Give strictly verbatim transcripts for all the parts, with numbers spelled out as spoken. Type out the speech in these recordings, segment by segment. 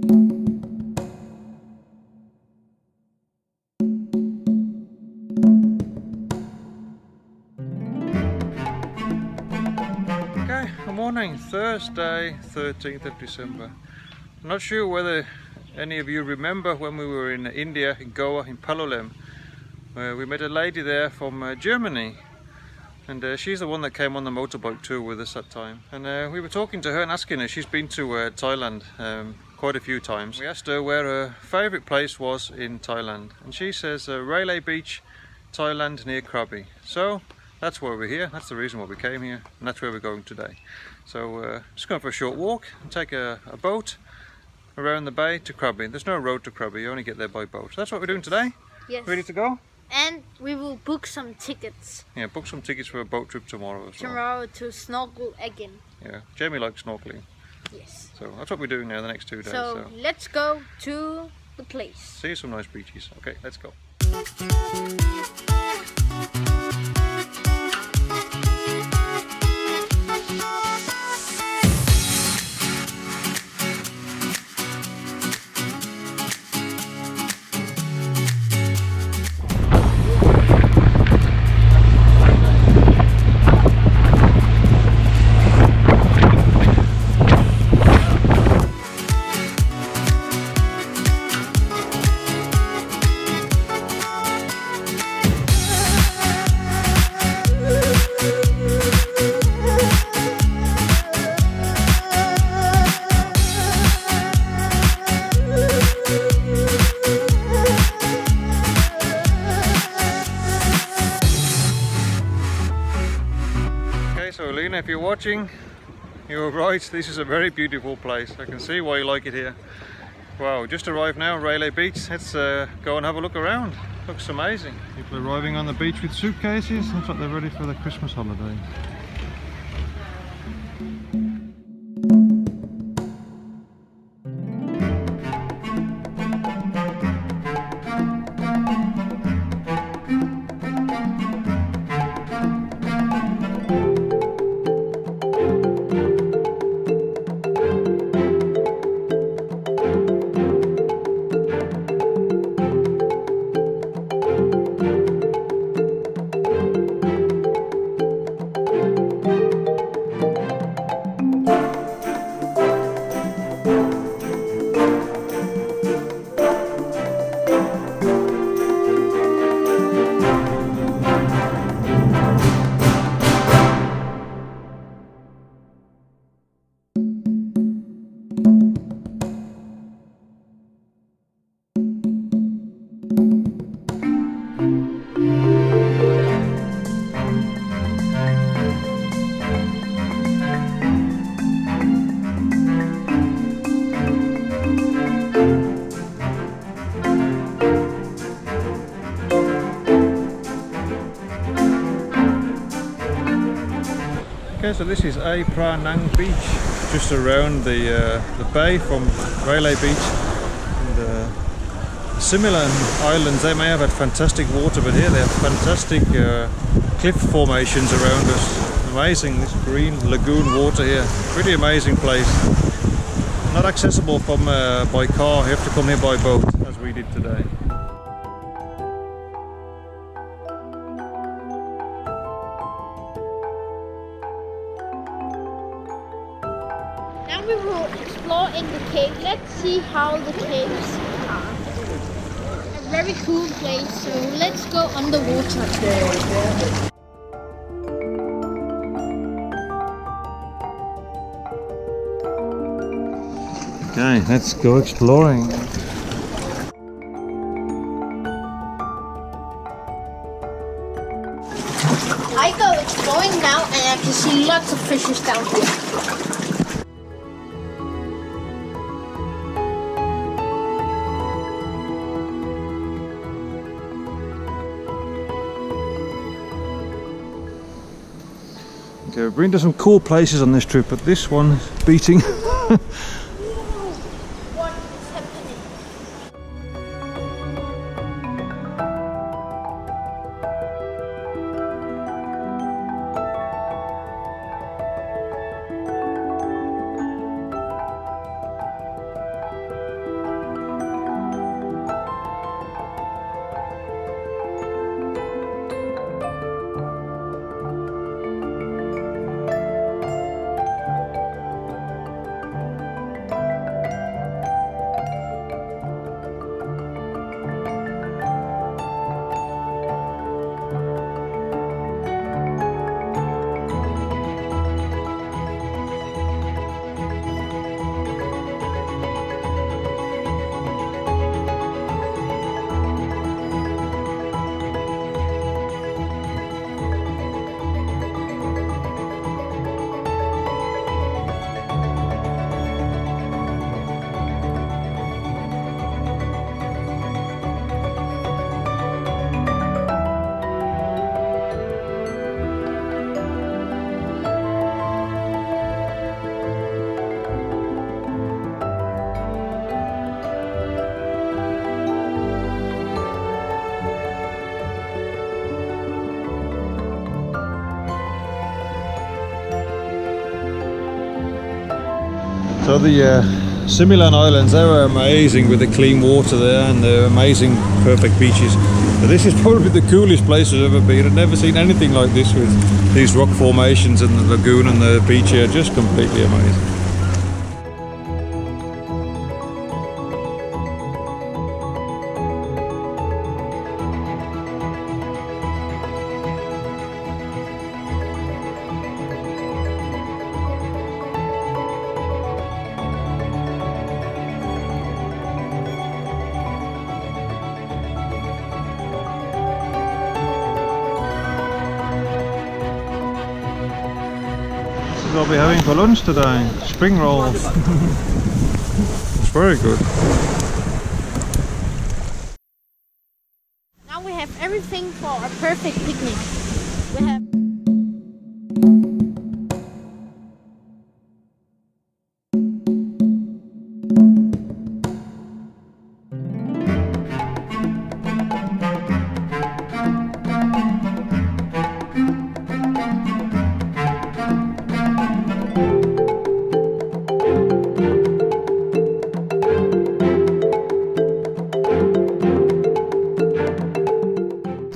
Okay, morning, Thursday, thirteenth of December. I'm not sure whether any of you remember when we were in India, in Goa, in Palolem, where we met a lady there from uh, Germany. And uh, she's the one that came on the motorbike tour with us that time. And uh, we were talking to her and asking her, she's been to uh, Thailand um, quite a few times. We asked her where her favourite place was in Thailand. And she says, uh, Railay Beach, Thailand, near Krabi. So that's why we're here, that's the reason why we came here, and that's where we're going today. So uh, just going for a short walk and take a, a boat around the bay to Krabi. There's no road to Krabi, you only get there by boat. So that's what we're doing today. Yes. Ready to go? And we will book some tickets. Yeah, book some tickets for a boat trip tomorrow as well. Tomorrow to snorkel again. Yeah, Jamie likes snorkeling. Yes. So that's what we're doing now the next two days. So, so. let's go to the place. See some nice beaches. Okay, let's go. If you're watching, you're right, this is a very beautiful place. I can see why you like it here. Wow, just arrived now, Railay Beach. Let's uh, go and have a look around. Looks amazing. People arriving on the beach with suitcases. Looks like they're ready for the Christmas holiday. Okay, so this is Ao Phra Nang Beach, just around the, uh, the bay from Railay Beach. And, uh, the Similan Islands, they may have had fantastic water, but here they have fantastic uh, cliff formations around us. Amazing, this green lagoon water here. Pretty amazing place. Not accessible from uh, by car, you have to come here by boat, as we did today. We will explore in the cave. Let's see how the caves are. A very cool place, so let's go underwater. Okay. Okay, let's go exploring. I go exploring now and I can see lots of fishes down here. Okay, we've been to some cool places on this trip, but this one is beating. What is happening? So the uh, Similan Islands, they were amazing with the clean water there and the amazing perfect beaches. But this is probably the coolest place I've ever been. I've never seen anything like this with these rock formations and the lagoon and the beach here, just completely amazing. What we're having for lunch today, spring rolls. It's very good. Now we have everything for a perfect picnic. We have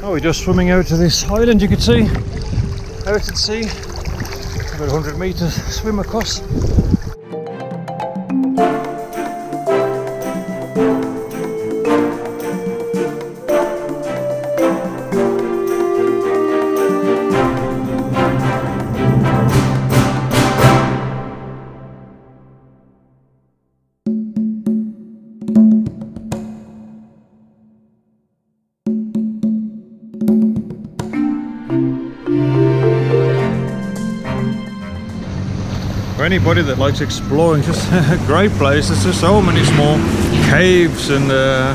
We're just swimming out to this island, you can see, out at sea, about one hundred metres swim across. For anybody that likes exploring, just a great place. There's just so many small caves and uh,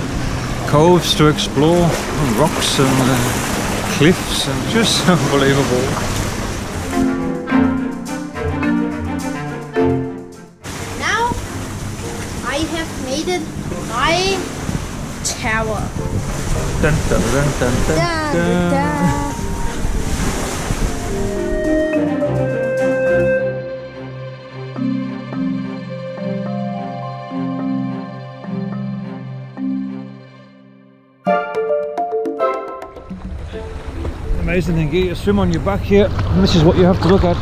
coves to explore, and rocks and uh, cliffs, and just unbelievable. Now I have made it my tower. Dun, dun, dun, dun, dun, dun. Dun, dun. Amazing thing, you swim on your back here, and this is what you have to look at.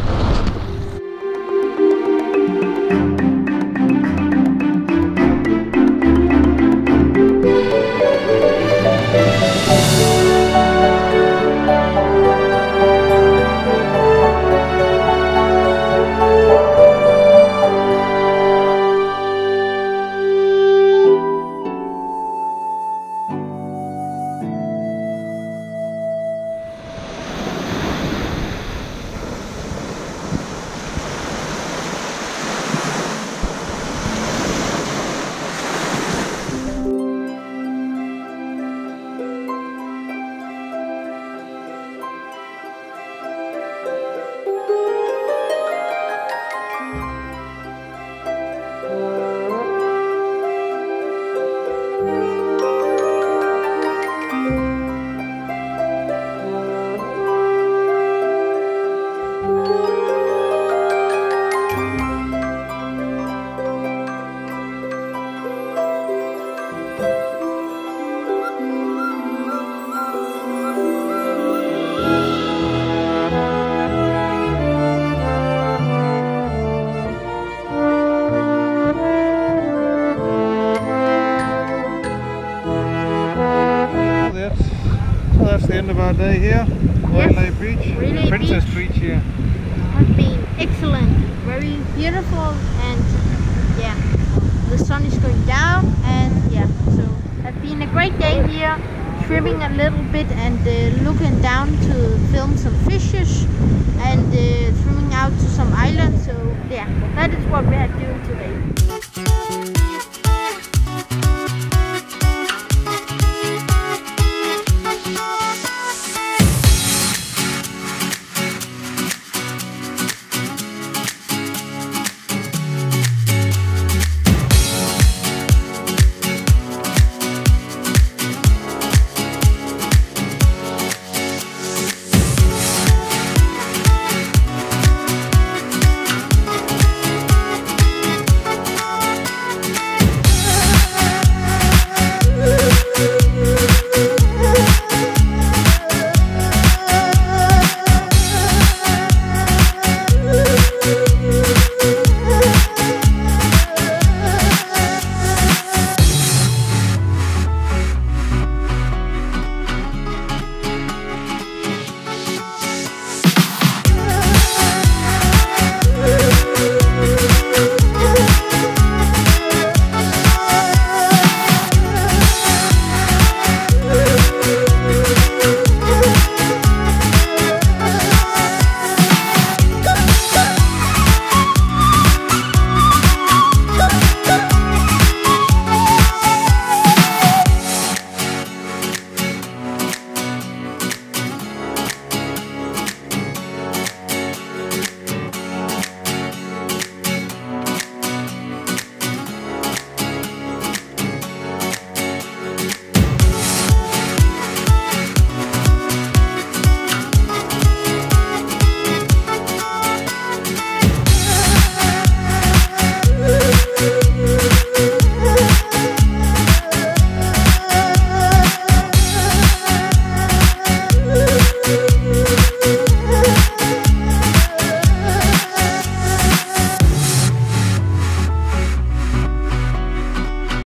Of our day here, Railay Beach, Railay Princess Beach, Beach here. Has been excellent, very beautiful, and yeah, the sun is going down, and yeah, so it's been a great day here, swimming a little bit and uh, looking down to film some fishes and uh, swimming out to some islands. So yeah, that is what we are doing today.